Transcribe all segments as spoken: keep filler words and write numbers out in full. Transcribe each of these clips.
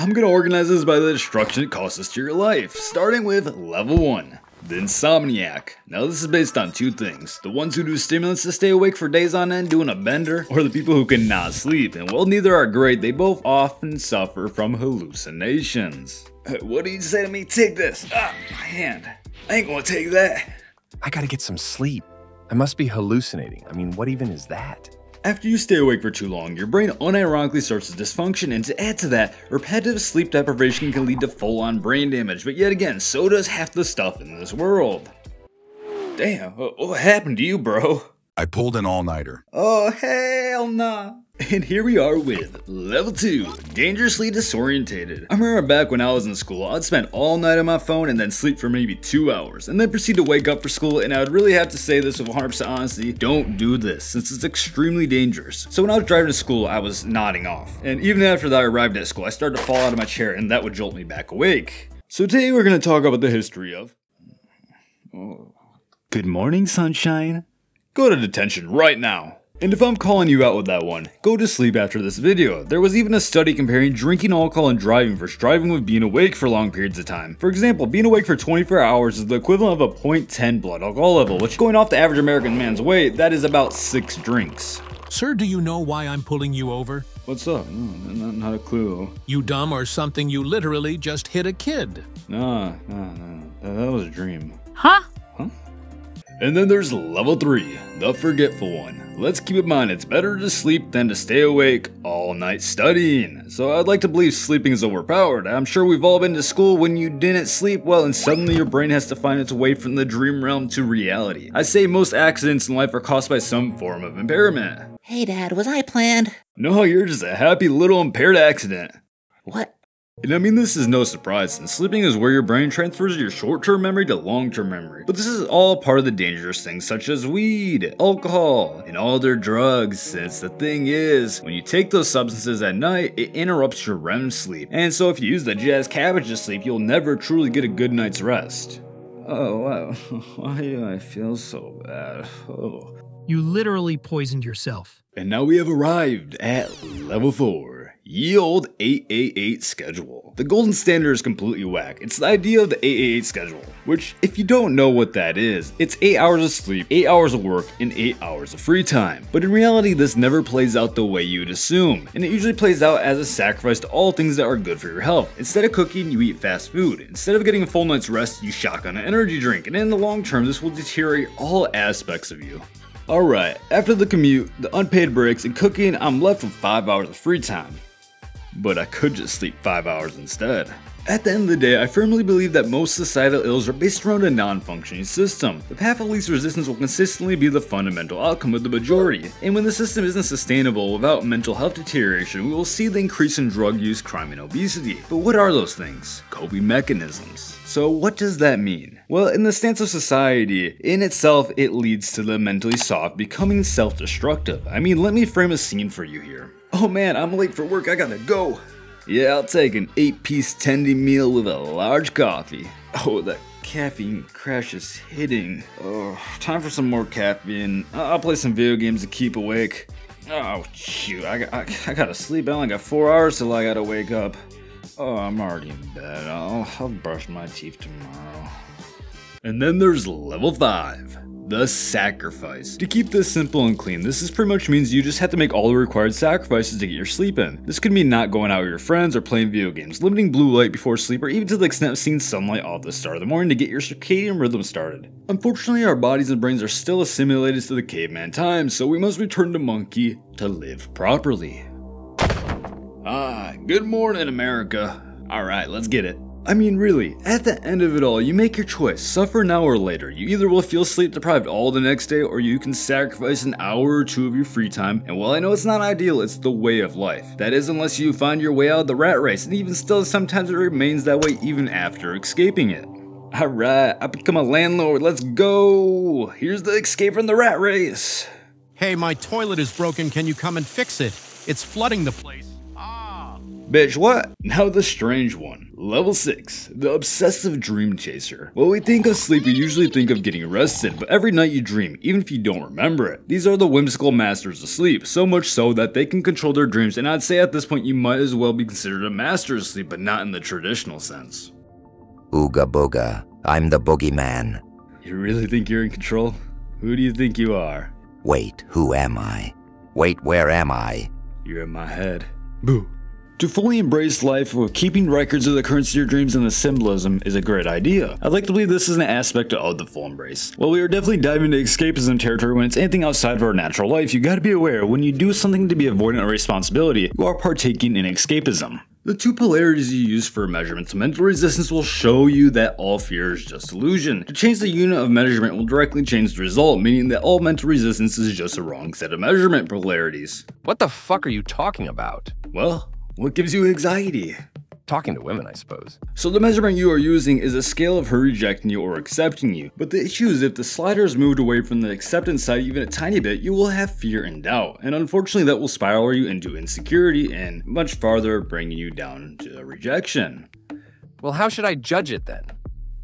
I'm gonna organize this by the destruction it causes to your life, starting with level one, the Insomniac. Now this is based on two things, the ones who do stimulants to stay awake for days on end doing a bender, or the people who cannot sleep, and while neither are great, they both often suffer from hallucinations. What do you say to me? Take this. Ah, my hand. I ain't gonna take that. I gotta get some sleep. I must be hallucinating. I mean, what even is that? After you stay awake for too long, your brain unironically starts to dysfunction, and to add to that, repetitive sleep deprivation can lead to full-on brain damage, but yet again, so does half the stuff in this world. Damn, what happened to you, bro? I pulled an all-nighter. Oh, hell nah. And here we are with level two, dangerously disorientated. I remember back when I was in school, I'd spend all night on my phone and then sleep for maybe two hours, and then proceed to wake up for school, and I would really have to say this with one hundred percent honesty, don't do this, since it's extremely dangerous. So when I was driving to school, I was nodding off, and even after that I arrived at school, I started to fall out of my chair, and that would jolt me back awake. So today we're going to talk about the history of... Oh. Good morning, sunshine. Go to detention right now. And if I'm calling you out with that one, go to sleep after this video. There was even a study comparing drinking alcohol and driving versus driving with being awake for long periods of time. For example, being awake for twenty-four hours is the equivalent of a point ten blood alcohol level, which going off the average American man's weight, that is about six drinks. Sir, do you know why I'm pulling you over? What's up? No, not, not a clue. You dumb or something, you literally just hit a kid. Nah, nah, nah, that, that was a dream. Huh? Huh? And then there's level three, the forgetful one. Let's keep in mind it's better to sleep than to stay awake all night studying. So I'd like to believe sleeping is overpowered. I'm sure we've all been to school when you didn't sleep well and suddenly your brain has to find its way from the dream realm to reality. I say most accidents in life are caused by some form of impairment. Hey Dad, was I planned? No, you're just a happy little impaired accident. What? And I mean, this is no surprise, since sleeping is where your brain transfers your short-term memory to long-term memory. But this is all part of the dangerous things such as weed, alcohol, and all their drugs, since the thing is, when you take those substances at night, it interrupts your REM sleep. And so if you use the jazz cabbage to sleep, you'll never truly get a good night's rest. Oh, wow. Why do I feel so bad? Oh. You literally poisoned yourself. And now we have arrived at level four. Ye old eight eight eight schedule. The golden standard is completely whack. It's the idea of the eight eight eight schedule, which if you don't know what that is, it's eight hours of sleep, eight hours of work, and eight hours of free time. But in reality, this never plays out the way you'd assume, and it usually plays out as a sacrifice to all things that are good for your health. Instead of cooking, you eat fast food. Instead of getting a full night's rest, you shotgun an energy drink, and in the long term, this will deteriorate all aspects of you. Alright, after the commute, the unpaid breaks, and cooking, I'm left with five hours of free time. But I could just sleep five hours instead. At the end of the day, I firmly believe that most societal ills are based around a non-functioning system. The path of least resistance will consistently be the fundamental outcome of the majority, and when the system isn't sustainable without mental health deterioration, we will see the increase in drug use, crime, and obesity. But what are those things? Coping mechanisms. So what does that mean? Well, in the stance of society, in itself, it leads to the mentally soft becoming self-destructive. I mean, let me frame a scene for you here. Oh man, I'm late for work, I gotta go. Yeah, I'll take an eight-piece tendy meal with a large coffee. Oh, that caffeine crash is hitting. Oh, time for some more caffeine. I'll play some video games to keep awake. Oh, shoot, I, I, I gotta sleep. I only got four hours till I gotta wake up. Oh, I'm already in bed. I'll, I'll brush my teeth tomorrow. And then there's level five. The sacrifice. To keep this simple and clean, this is pretty much means you just have to make all the required sacrifices to get your sleep in. This could mean not going out with your friends or playing video games, limiting blue light before sleep, or even to the extent of seeing sunlight off the start of the morning to get your circadian rhythm started. Unfortunately, our bodies and brains are still assimilated to the caveman times, so we must return to monkey to live properly. Ah, good morning, America. Alright, let's get it. I mean really, at the end of it all, you make your choice, suffer now or later. You either will feel sleep deprived all the next day, or you can sacrifice an hour or two of your free time, and while I know it's not ideal, it's the way of life. That is unless you find your way out of the rat race, and even still, sometimes it remains that way even after escaping it. Alright, I become a landlord, let's go! Here's the escape from the rat race! Hey, my toilet is broken, can you come and fix it? It's flooding the place. Bitch, what? Now the strange one. Level six, the obsessive dream chaser. When we think of sleep, we usually think of getting rested, but every night you dream, even if you don't remember it. These are the whimsical masters of sleep, so much so that they can control their dreams, and I'd say at this point you might as well be considered a master of sleep, but not in the traditional sense. Ooga booga, I'm the boogeyman. You really think you're in control? Who do you think you are? Wait, who am I? Wait, where am I? You're in my head. Boo. To fully embrace life with keeping records of the currency of your dreams and the symbolism is a great idea. I'd like to believe this is an aspect of the full embrace. While we are definitely diving into escapism territory when it's anything outside of our natural life, you gotta be aware when you do something to be avoidant of responsibility, you are partaking in escapism. The two polarities you use for measurements, mental resistance will show you that all fear is just illusion. To change the unit of measurement will directly change the result, meaning that all mental resistance is just a wrong set of measurement polarities. What the fuck are you talking about? Well, what gives you anxiety? Talking to women, I suppose. So the measurement you are using is a scale of her rejecting you or accepting you, but the issue is if the slider is moved away from the acceptance side even a tiny bit, you will have fear and doubt, and unfortunately that will spiral you into insecurity and much farther bringing you down to rejection. Well, how should I judge it then?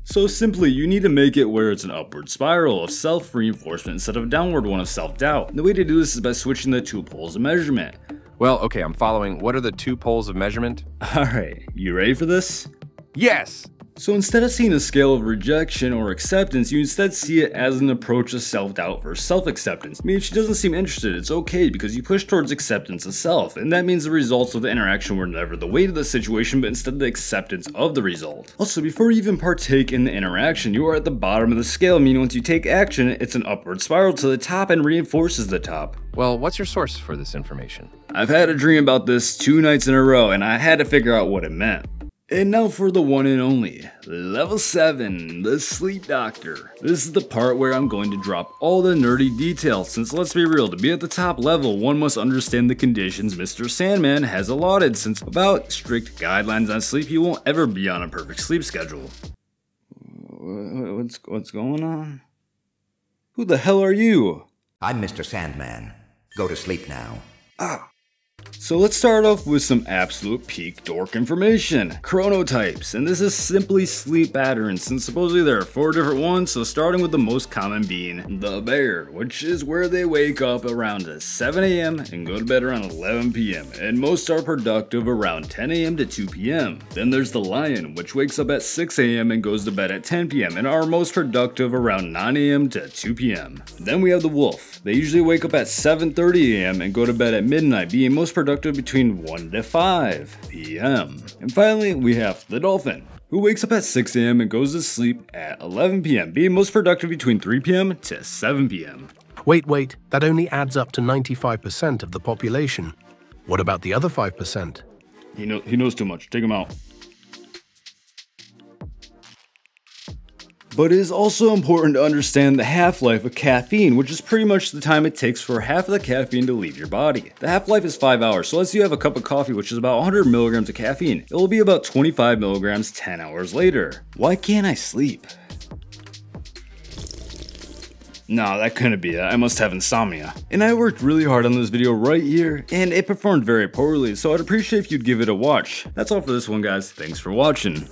So simply, you need to make it where it's an upward spiral of self-reinforcement instead of a downward one of self-doubt. The way to do this is by switching the two poles of measurement. Well, okay, I'm following. What are the two poles of measurement? Alright, you ready for this? Yes! So instead of seeing a scale of rejection or acceptance, you instead see it as an approach of self-doubt versus self-acceptance. I mean, if she doesn't seem interested, it's okay because you push towards acceptance of self, and that means the results of the interaction were never the weight of the situation, but instead the acceptance of the result. Also, before you even partake in the interaction, you are at the bottom of the scale, meaning once you take action, it's an upward spiral to the top and reinforces the top. Well, what's your source for this information? I've had a dream about this two nights in a row, and I had to figure out what it meant. And now for the one and only, level seven, the sleep doctor. This is the part where I'm going to drop all the nerdy details, since let's be real, to be at the top level, one must understand the conditions Mister Sandman has allotted, since without strict guidelines on sleep, you won't ever be on a perfect sleep schedule. What's, what's going on? Who the hell are you? I'm Mister Sandman. Go to sleep now. Ah. So let's start off with some absolute peak dork information. Chronotypes, and this is simply sleep patterns, since supposedly there are four different ones, so starting with the most common being the bear, which is where they wake up around seven A M and go to bed around eleven P M, and most are productive around ten A M to two P M Then there's the lion, which wakes up at six A M and goes to bed at ten P M, and are most productive around nine A M to two P M Then we have the wolf. They usually wake up at seven thirty A M and go to bed at midnight, being most productive between one to five P M And finally, we have the dolphin, who wakes up at six A M and goes to sleep at eleven P M, being most productive between three P M to seven P M Wait, wait, that only adds up to ninety-five percent of the population. What about the other five percent? He, know, he knows too much. Take him out. But it is also important to understand the half-life of caffeine, which is pretty much the time it takes for half of the caffeine to leave your body. The half-life is five hours, so let's say you have a cup of coffee, which is about one hundred milligrams of caffeine. It will be about twenty-five milligrams ten hours later. Why can't I sleep? No, that couldn't be it. I must have insomnia. And I worked really hard on this video right here, and it performed very poorly, so I'd appreciate if you'd give it a watch. That's all for this one, guys. Thanks for watching.